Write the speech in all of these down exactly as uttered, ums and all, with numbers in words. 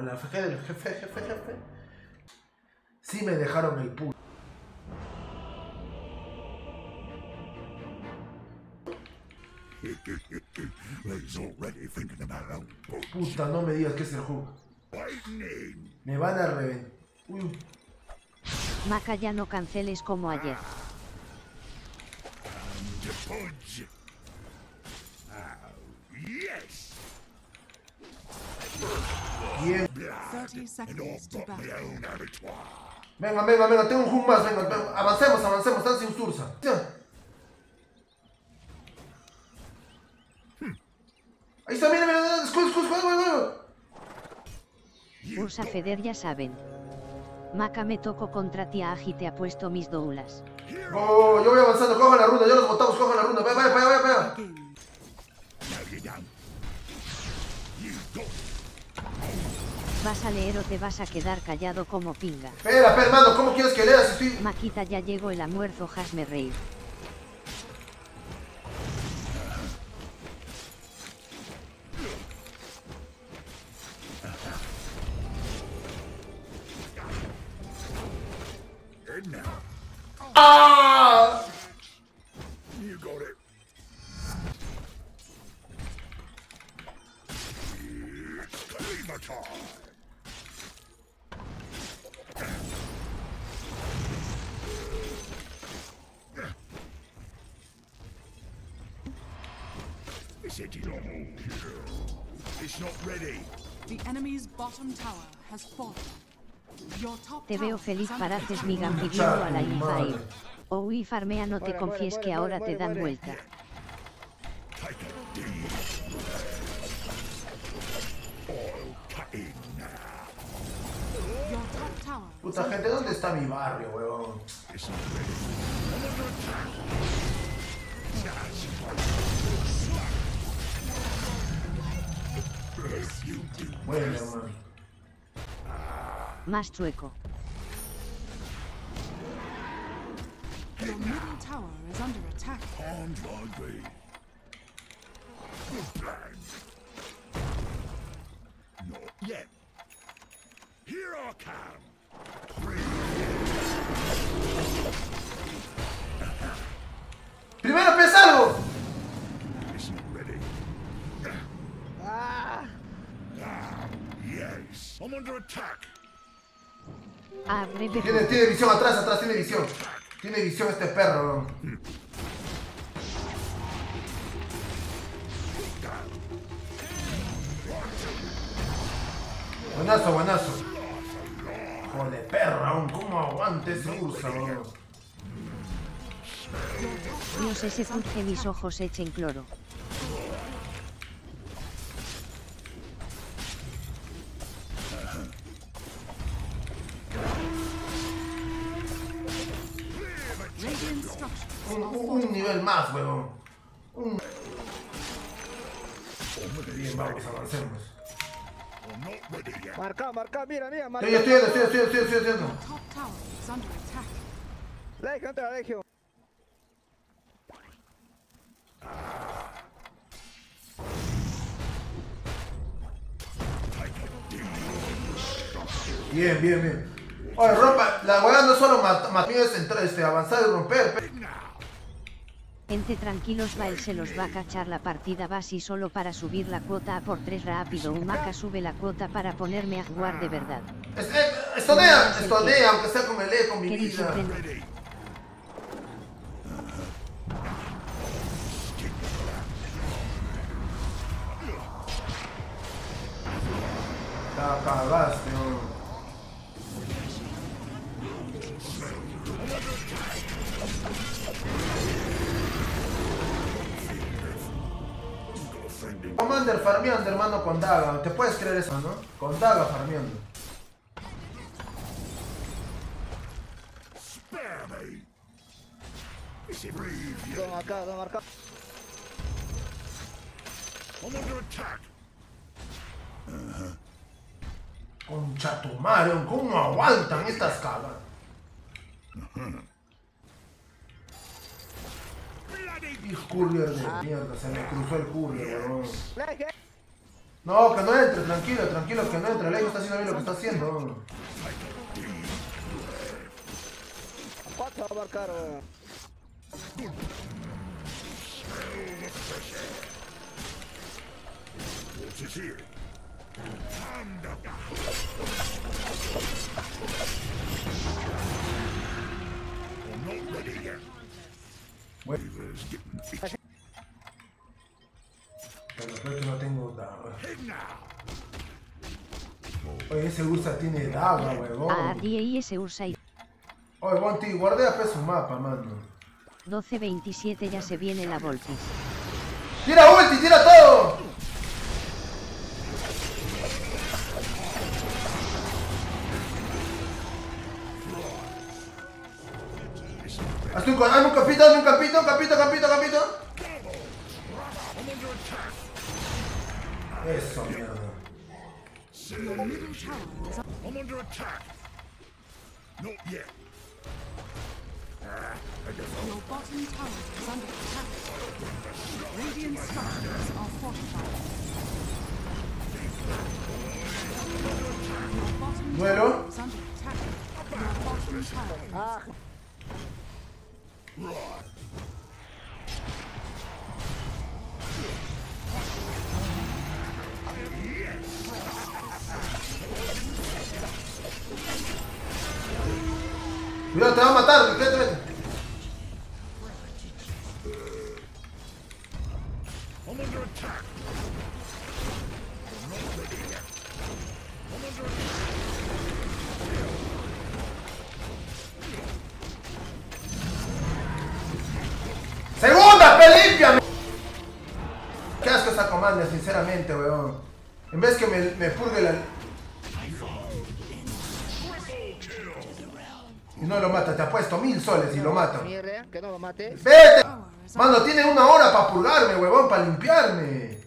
con la feje del jefe, jefe, jefe. Sí me dejaron el puto. Puta, no me digas que es el hook. Me van a reventar. Uy. Maca, ya no canceles como ayer. Bien. Venga, venga, venga, tengo un hook más, venga, venga. Avancemos, avancemos, están sin Sursa. Ahí está, mira, mira, mira, escucha, escucha, escucha, Ursa Feder, ya saben. Maca, me toco contra ti, Aji, te apuesto mis doulas. Oh, yo voy avanzando, coja la runa, ya los botamos, coja la runa, vaya, vaya, vaya, vaya. ¿Vas a leer o te vas a quedar callado como pinga? Espera, espera, hermano, ¿cómo quieres que leas? Estoy... Maquita, ya llegó el almuerzo, hazme reír. Ah. You got it. It's not ready. The enemy's bottom tower has fallen. Te veo feliz, paraces mi gambidiendo a la hija ir. O y farmea, no te confíes que ahora te dan vuelta. Puta gente, ¿dónde está mi barrio, huevón? Bueno, man. Más chueco. Primero pez algo. Ah. Ah, yes. I'm under attack. Tiene, tiene visión atrás, atrás, tiene visión. Tiene visión este perro, ¿no? Buenazo, buenazo. Joder, perro, ¿no? ¿Cómo aguante ese Ursa, ¿no? Dios, ese que mis ojos echen cloro. Un, un, un nivel más, huevón. Un... Bien, vamos, avancemos. Marca, marca, mira, mira, marca. Yo estoy, estoy, estoy, estoy, estoy haciendo. Legio, entra, Legio. Bien, bien, bien. Oye, rompa, la hueá no solo mató, es entrar, este, avanzar y romper, pe. Gente tranquilos, va, él se los va a cachar la partida, va así solo para subir la cuota a por tres rápido. Un Maca sube la cuota para ponerme a jugar de verdad. Estonea, estonea, aunque sea con el E, con mi vida. La cagaste, bro. Commander farmeando, hermano, con daga. ¿Te puedes creer eso, no? Con daga farmeando. Don acá, don acá. Concha tu madre, ¿cómo aguantan estas cabras? Curler de mierda, se me cruzó el curler, weón. No, que no entre, tranquilo, tranquilo, que no entre. Lego está haciendo bien lo que está haciendo. ¿Cuánto va a marcar? Bueno. Pero creo que no tengo daga. Oye, ese Ursa tiene daga, huevón. Abrí ese Ursa y... Oye, Bonti, guardé a peso un mapa, mano. doce veintisiete, ya se viene la Voltis. ¡Tira ulti, tira todo! Hazme un capito, hazme un capito, capito, capito, capito. Eso, mierda. Bueno. Ah. Cuidado, te va a matar, vete, vete. ¡Segunda, pe, límpiame! Qué asco esa comanda, sinceramente, weón. En vez que me, me purgue la... Y no lo mata, te apuesto mil soles y lo mata. Que no lo mate. ¡Vete! Mano, tiene una hora para purgarme, huevón, para limpiarme.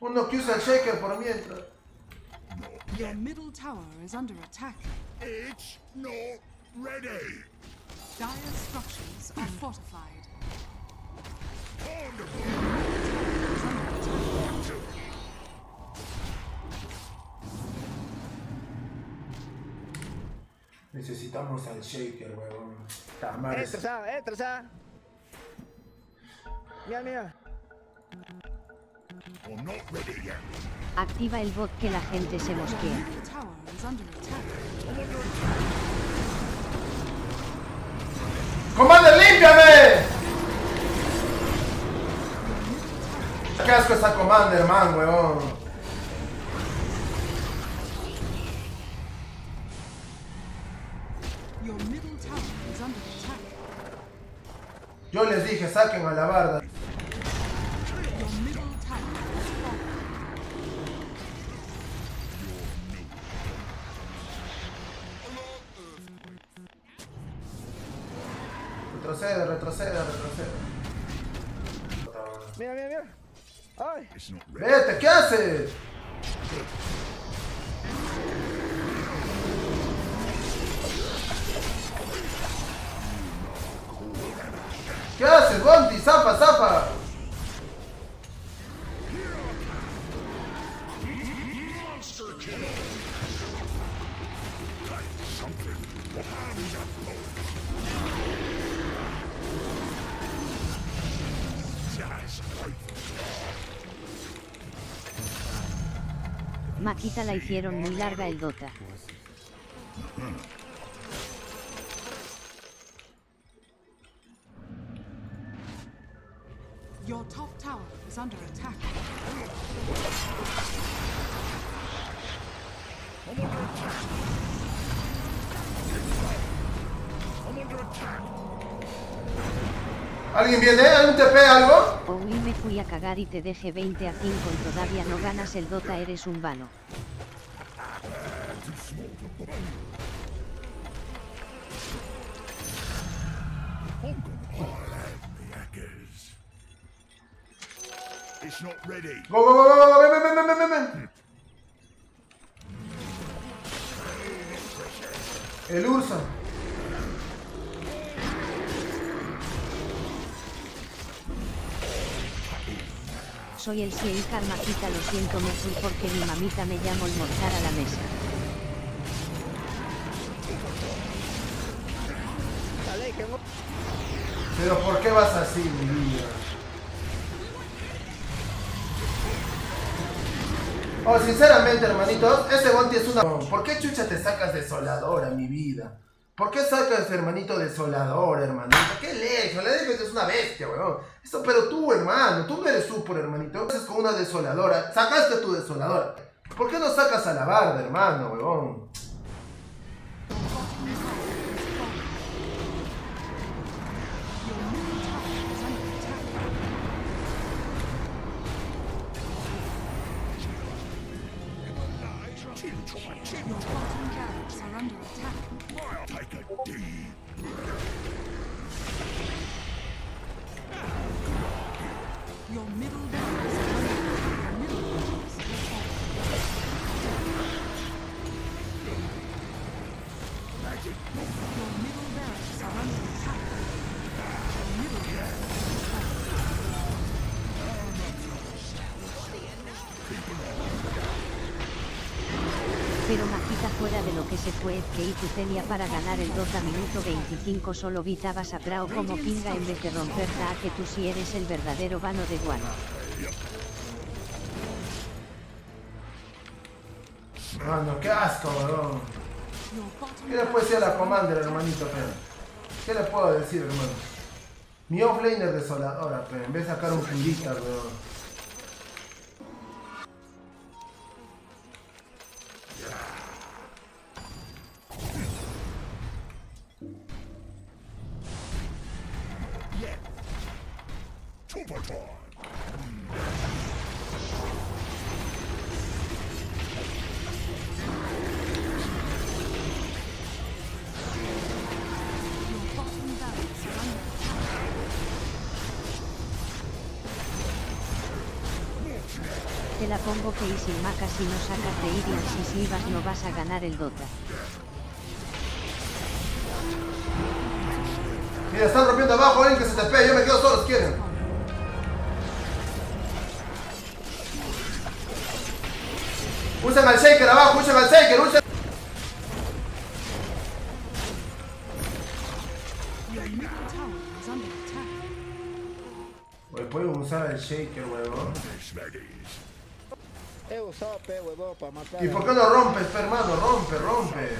Uno que usa el shaker por mientras. Your middle tower is under attack. It's not ready. Dire structures are fortified. Necesitamos al shaker, weón. Tamares. Entra, entra. Mira, mira. Activa el bot que la gente se mosquea. ¡Commander, límpiame! ¡Qué asco esa Commander, man, weón! Yo les dije, saquen a la barda. Retrocede, retrocede, retrocede. Mira, mira, mira. Ay. Vete, ¿qué haces? ¿Qué haces, Bonti? ¡Zapa, zapa! Maquita la hicieron muy larga el Dota. Your top tower is under attack. I'm under attack. I'm under attack. ¿Alguien viene? ¿Algún T P, algo? Uy, me fui a cagar y te dejé veinte a cinco y todavía no ganas el Dota, eres un vano. It's not ready. Go, go, go, go, go, ven, ven, ven, ven, ven. El Ursa. soy el Siei Carmaquita, lo siento, me fui porque mi mamita me llamó a almorzar a la mesa. Pero ¿por qué vas así, mi niña? Oh, sinceramente, hermanitos, ese Gonti es una... ¿Por qué chucha te sacas desoladora, mi vida? ¿Por qué sacas, hermanito, desoladora, hermanito? ¿Qué lecho? La dejes es una bestia, weón. Eso, pero tú, hermano, tú no eres súper, hermanito. Entonces con una desoladora, sacaste tu desoladora. ¿Por qué no sacas a la barda, hermano, weón? Pero Majita, fuera de lo que se fue que Itu tenía para ganar el Dota, minuto veinticinco, solo vitabas a Trao como pinga en vez de romper a que tú sí eres el verdadero vano de Guano. Mano, qué asco, bro. ¿Qué le puedo decir a la Commander, hermanito, pero? ¿Qué le puedo decir, hermano? Mi offlaner desoladora, pero en vez de sacar un fundista, bro. Te la pongo que y sin Maca, si no sacas de Irian, si si ibas no vas a ganar el Dota. Mira, están rompiendo abajo, alguien que se te pegue, yo me quedo solo, quieren. Usen al Shaker abajo, usen al Shaker, usen... Puedo usar el Shaker, huevón. He usado P, huevón, para matar. ¿Y por qué no rompes, hermano? Rompe, rompe.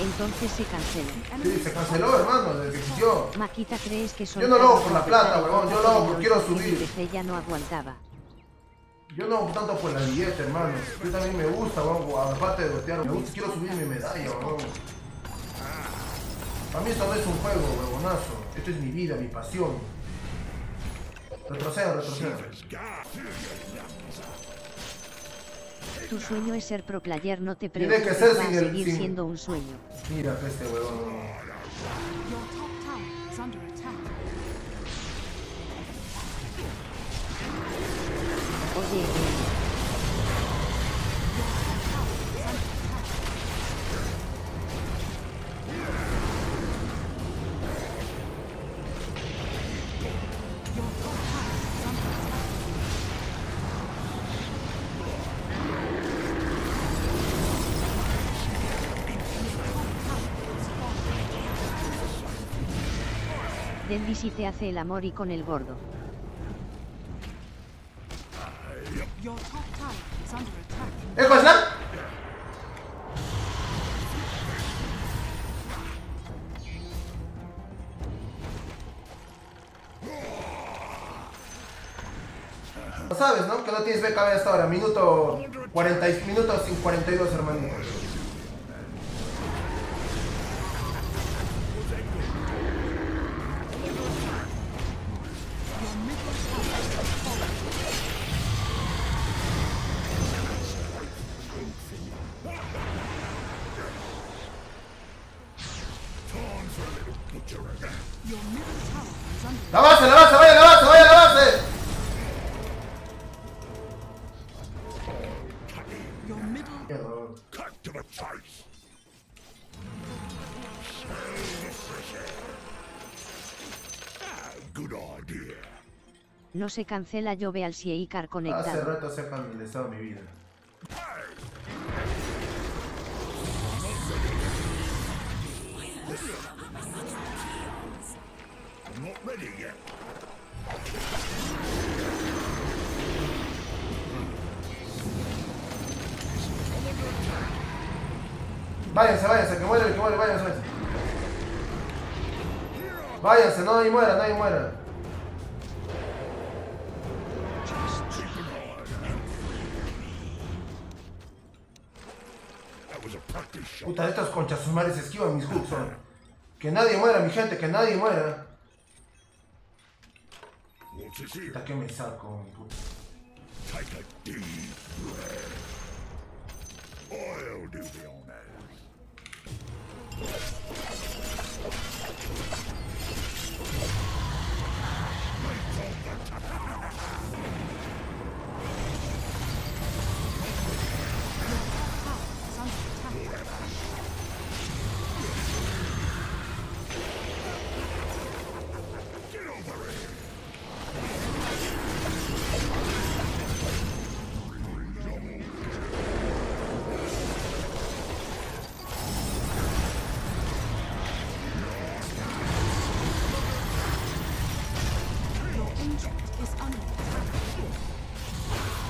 Entonces se cancela. Sí, se canceló, hermano, desde que existió. Maquita, ¿crees que son? Yo no lo hago por la plata, huevón. Yo lo hago porque quiero subir. Ella no aguantaba. Yo no hago tanto por la billete, hermano. Yo también me gusta, huevón. Aparte de gotear, me gusta, quiero subir mi medalla, huevón. Para mí esto no es un juego, huevonazo. Esto es mi vida, mi pasión. Retroceda, retroceda. Tu sueño es ser pro player, no te preocupes. Tiene que ser sin el... seguir siendo un sueño. Mira que este huevón. Oye, eh. Dendy, si te hace el amor y con el gordo. ¿Eco Slam? Lo sabes, ¿no? Que no tienes B K B hasta ahora. Minuto cuarenta, minuto cuarenta y dos, hermano. La base, la base, vaya la base, vaya la base. No se cancela, yo ve al Sieikar conectado. Hace rato se ha familiarizado mi vida. Váyanse, váyanse, que muere, que muere, váyanse, váyanse. Váyanse, no, nadie muera, nadie muera. Puta, estas conchas sus madres esquivan mis hooks. Que nadie muera, mi gente, que nadie muera. Puta, que me saco, mi puta.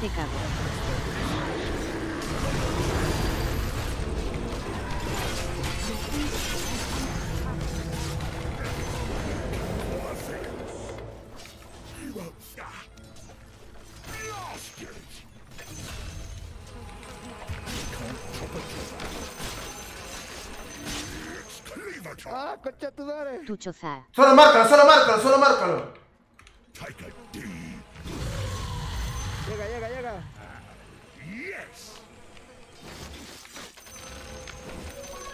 Te cago. Ah, concha tu madre. Tu choza. Solo márcalo, solo márcalo, solo márcalo. Llega, llega, llega. Yes.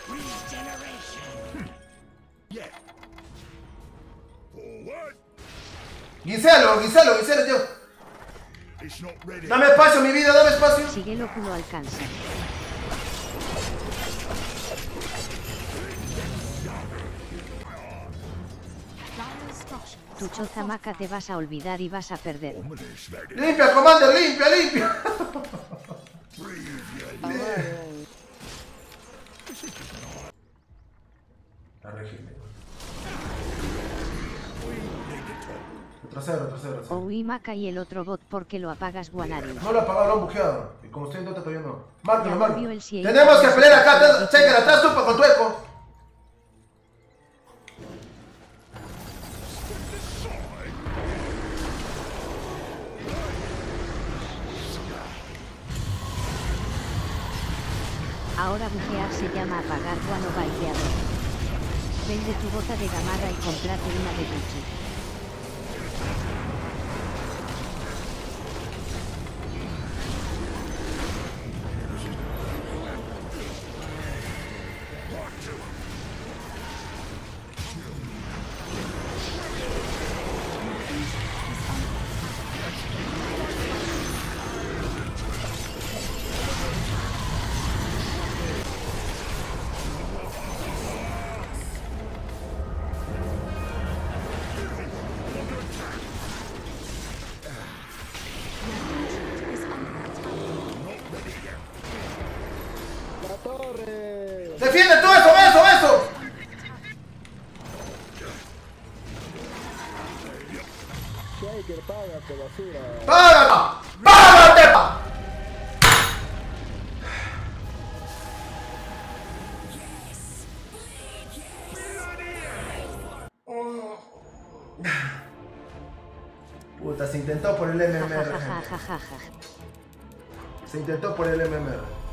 Regeneration. Yeah. Forward. Guiselo, guiselo, guiselo, tío. Dame espacio, mi vida, dame espacio. Síguelo, que no alcanza. Tu choza maca te vas a olvidar y vas a perder. ¡Limpia, Commander! ¡Limpia, limpia! La régimen. Retroceder, retroceder, retroceder. Uy, maca y el otro bot, porque lo apagas, Guanari. No lo apagado, lo han buqueado. Y como estoy en Dota todavía no. Márquenlo, márquenlo. Tenemos que pelear acá, chequen atrás, tú con tu eco. Ahora bujear se llama apagar guano baiteado. Vende tu bota de gamarra y comprate una de ¡Defiende todo eso, beso, beso! ¡Págate! ¡Págate, pa! Puta, se intentó por el M M R. Se intentó por el M M R.